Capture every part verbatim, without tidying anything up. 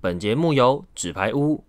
本节目由纸牌屋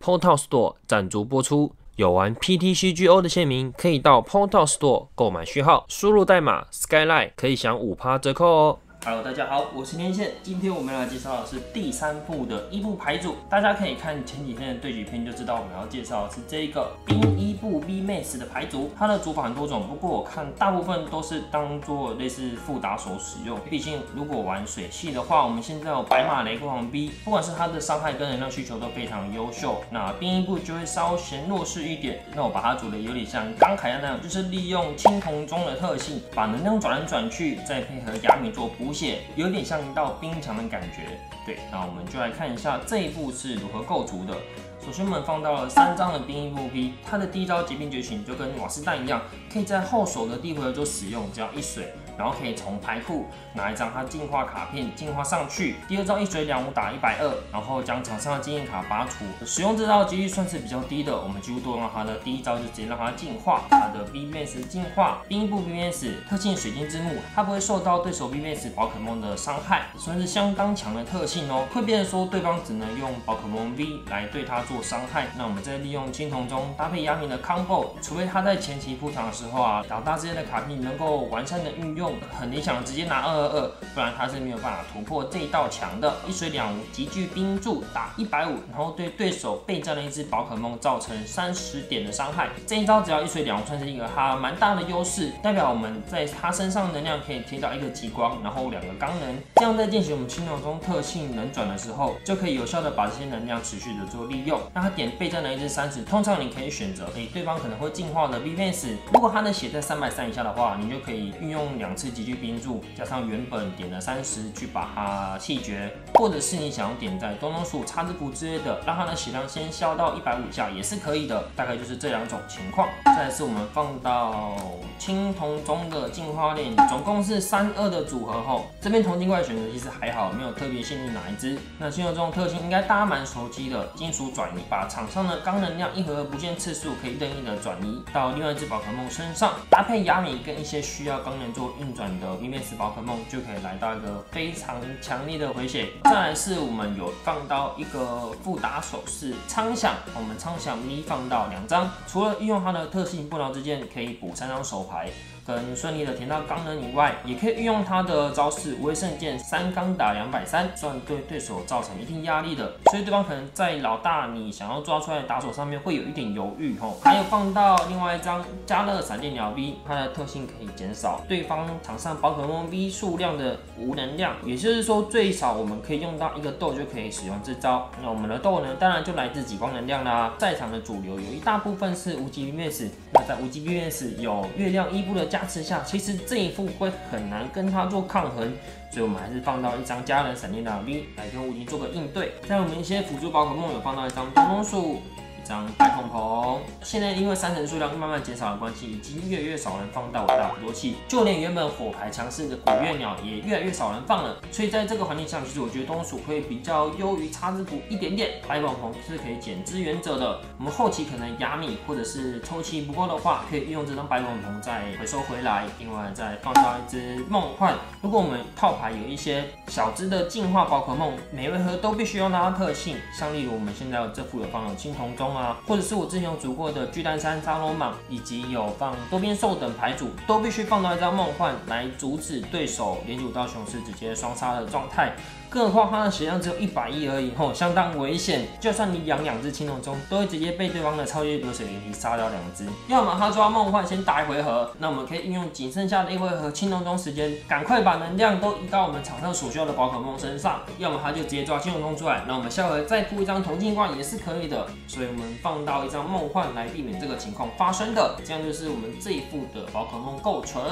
Potatos t o r e 赞助播出。有玩 P T C G O 的县民可以到 Potatos t o r e 购买序号，输入代码 Skyline 可以享五趴折扣哦。 Hello， 大家好，我是天线。今天我们要介绍的是第三部的伊布牌组。大家可以看前几天的对局片就知道，我们要介绍的是这个冰伊布 Vmax 的牌组。它的组法很多种，不过我看大部分都是当做类似副打手使用。毕竟如果玩水系的话，我们现在有白马雷国王 B， 不管是它的伤害跟能量需求都非常优秀。那冰伊布就会稍显弱势一点。那我把它组的有点像钢凯亚那样，就是利用青铜钟的特性，把能量转来转去，再配合雅米做补。 有点像一道冰墙的感觉，对，那我们就来看一下这一步是如何构筑的。首先，我们放到了三张的冰伊布 P， 它的第一招疾病觉醒就跟瓦斯弹一样，可以在后手的地回合就使用，只要一水，然后可以从牌库拿一张它进化卡片进化上去。第二招一水两无打一百二十，然后将场上的经验卡拔除。使用这招的几率算是比较低的，我们几乎都让它的第一招就直接让它进化，它的 Vmax 进化，冰伊布 Vmax 特性水晶之木，它不会受到对手 Vmax 宝可梦的伤害，算是相当强的特性哦。会变成说对方只能用宝可梦 V 来对它做 做伤害，那我们再利用青铜钟搭配雅米的 combo， 除非他在前期铺场的时候啊，老大之间的卡片能够完善的运用，很理想的直接拿二二二，不然他是没有办法突破这一道墙的。一水两无，极具冰柱打一百五十，然后对对手备战的一只宝可梦造成三十点的伤害。这一招只要一水两无，算是一个他蛮大的优势，代表我们在他身上能量可以贴到一个极光，然后两个钢能，这样在进行我们青铜钟特性能转的时候，就可以有效的把这些能量持续的做利用。 那他点备战的一只三十，通常你可以选择，诶、欸，对方可能会进化的 Vmax， 如果他的血在三百三以下的话，你就可以运用两次极具冰柱，加上原本点的三十去把它气绝，或者是你想要点在东东鼠、叉之符之类的，让他的血量先消到一百五十以下也是可以的。大概就是这两种情况。再来是我们放到青铜钟的进化链，总共是三二的组合后，这边铜金怪选择其实还好，没有特别限定哪一只。那青铜钟的特性应该大家蛮熟悉的，金属转。 把场上的钢能量一回合不限次数可以任意的转移到另外一只宝可梦身上，搭配雅米跟一些需要钢能做运转的 Vmax 宝可梦，就可以来到一个非常强力的回血。再来是我们有放到一个副打手是苍响，我们苍响咪放到两张，除了运用它的特性不劳之剑可以补三张手牌。 跟顺利的填到钢能以外，也可以运用他的招式威圣剑三钢打两百三十，算对对手造成一定压力的，所以对方可能在老大你想要抓出来的打手上面会有一点犹豫吼。还有放到另外一张加勒闪电鸟 V， 它的特性可以减少对方场上宝可梦 V 数量的无能量，也就是说最少我们可以用到一个豆就可以使用这招。那我们的豆呢，当然就来自极光能量啦。在场的主流有一大部分是无极 Vmax， 那在无极 Vmax 有月亮伊布的 加持下，其实这一副会很难跟它做抗衡，所以我们还是放到一张家人闪电鸟 V 来跟无敌做个应对。在我们一些辅助宝可梦有放到一张东东鼠。 一张白蓬蓬，现在因为三层数量慢慢减少的关系，已经越来越少人放到我大捕捉器，就连原本火牌强势的古月鸟也越来越少人放了。所以在这个环境下，其实我觉得东鼠会比较优于叉之符一点点，白蓬蓬是可以减支援者的。我们后期可能雅米或者是抽期不够的话，可以运用这张白蓬蓬再回收回来，另外再放到一只梦幻。如果我们套牌有一些小只的进化宝可梦，每回合都必须用到它特性，像例如我们现在这副有放了青铜钟。 啊，或者是我之前有组过的巨蛋山沙罗蟒，以及有放多边兽等牌组，都必须放到一张梦幻来阻止对手连组到雄狮直接双杀的状态。更何况它的血量只有一百一而已，吼，相当危险。就算你养两只青铜钟，都会直接被对方的超级流水连击杀掉两只。要么他抓梦幻先打一回合，那我们可以运用仅剩下的一回合青铜钟时间，赶快把能量都移到我们场上所需要的宝可梦身上；要么他就直接抓青铜钟出来，那我们下回再铺一张铜镜罐也是可以的。所以，我们 放到一张梦幻来避免这个情况发生的，这样就是我们这一副的宝可梦构成。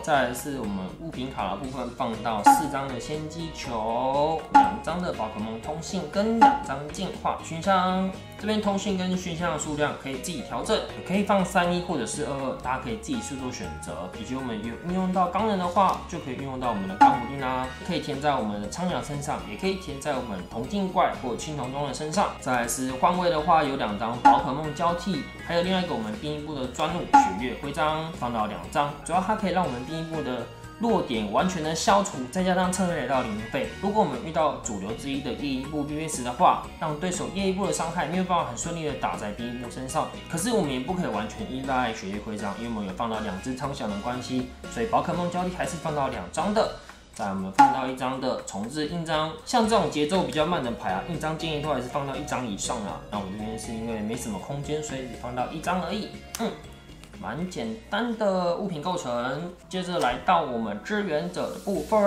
再来是我们物品卡的部分，放到四张的仙机球，两张的宝可梦通信跟两张进化熏香。这边通信跟熏香的数量可以自己调整，也可以放三一或者是二二，大家可以自己去做选择。以及我们有运用到钢人的话，就可以运用到我们的钢骨钉啦，可以填在我们的苍鸟身上，也可以填在我们铜镜怪或青铜钟的身上。再来是换位的话，有两张宝可梦交替，还有另外一个我们冰一部的专路雪月徽章放到两张，主要它可以让我们 第一步的弱点完全的消除，再加上侧面垒到零倍。如果我们遇到主流之一的夜一步 V M A X 的话，让对手夜一步的伤害没有办法很顺利的打在第一步身上。可是我们也不可以完全依赖雪域徽章，因为我们有放到两只苍响的关系，所以宝可梦交替还是放到两张的。 再我们放到一张的重置印章，像这种节奏比较慢的牌啊，印章建议都还是放到一张以上啊。那我们这边是因为没什么空间，所以只放到一张而已。嗯，蛮简单的物品构成。接着来到我们支援者的部分，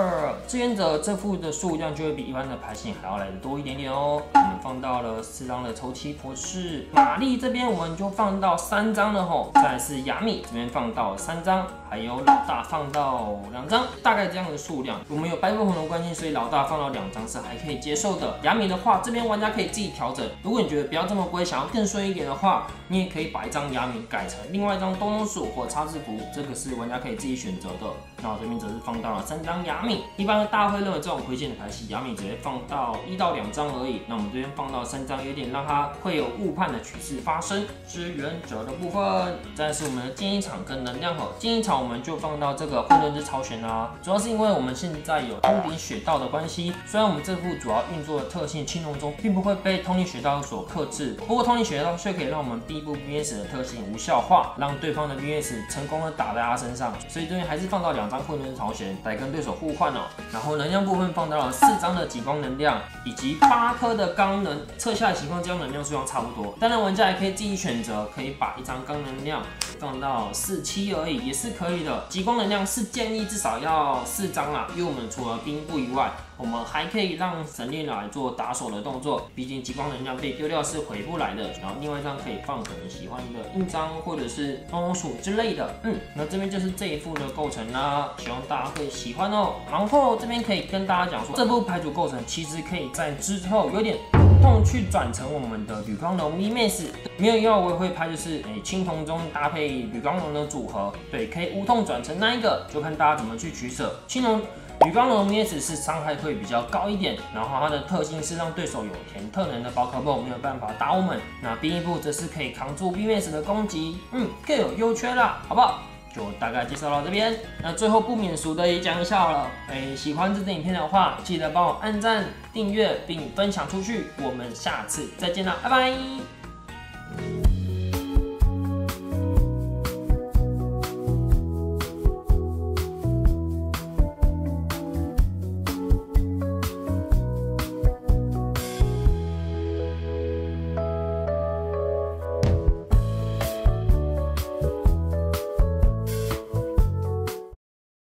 支援者这副的数量就会比一般的牌型还要来的多一点点哦。我们放到了四张的抽七博士，玛丽这边我们就放到三张了吼。再来是雅米这边放到三张。 还有老大放到两张，大概这样的数量。我们有白凤红的关系，所以老大放到两张是还可以接受的。雅米的话，这边玩家可以自己调整。如果你觉得不要这么龟，想要更顺一点的话，你也可以把一张雅米改成另外一张东东鼠或叉字符，这个是玩家可以自己选择的。那我这边则是放到了三张雅米。一般大家会认为这种亏欠的牌系，雅米只会放到一到两张而已。那我们这边放到三张，有点让它会有误判的趋势发生。支援者的部分，再是我们的建议场跟能量吼，建议场。 我们就放到这个混沌之巢穴啊，主要是因为我们现在有通灵雪道的关系，虽然我们这副主要运作的特性青龙钟并不会被通灵雪道所克制，不过通灵雪道却可以让我们第一步 V M A X 的特性无效化，让对方的 V M A X 成功的打在他身上，所以这边还是放到两张混沌之巢穴来跟对手互换哦。然后能量部分放到了四张的极光能量以及八颗的钢能，测下来情况这样能量数量差不多，当然玩家也可以自己选择，可以把一张钢能量放到四七而已，也是可以。 的极光能量是建议至少要四张啦，因为我们除了兵部以外，我们还可以让神力鸟来做打手的动作，毕竟极光能量被丢掉是回不来的。然后另外一张可以放可能喜欢的印章或者是东东鼠之类的。嗯，那这边就是这一副的构成啦，希望大家会喜欢哦。然后这边可以跟大家讲说，这部牌组构成其实可以在之后有点。 痛去转成我们的铝光龙 V M A X， 没有要我也会拍，就是诶、欸、青铜钟搭配铝光龙的组合，对，可以无痛转成那一个，就看大家怎么去取舍。青龙铝光龙 V M A X 是伤害会比较高一点，然后它的特性是让对手有填特能的宝可梦没有办法打我们，那兵一步则是可以扛住 V M A X 的攻击，嗯，各有优缺啦，好不好？ 就大概介绍到这边，那最后不免俗的也讲一下了。哎，喜欢这支影片的话，记得帮我按赞、订阅并分享出去。我们下次再见啦，拜拜。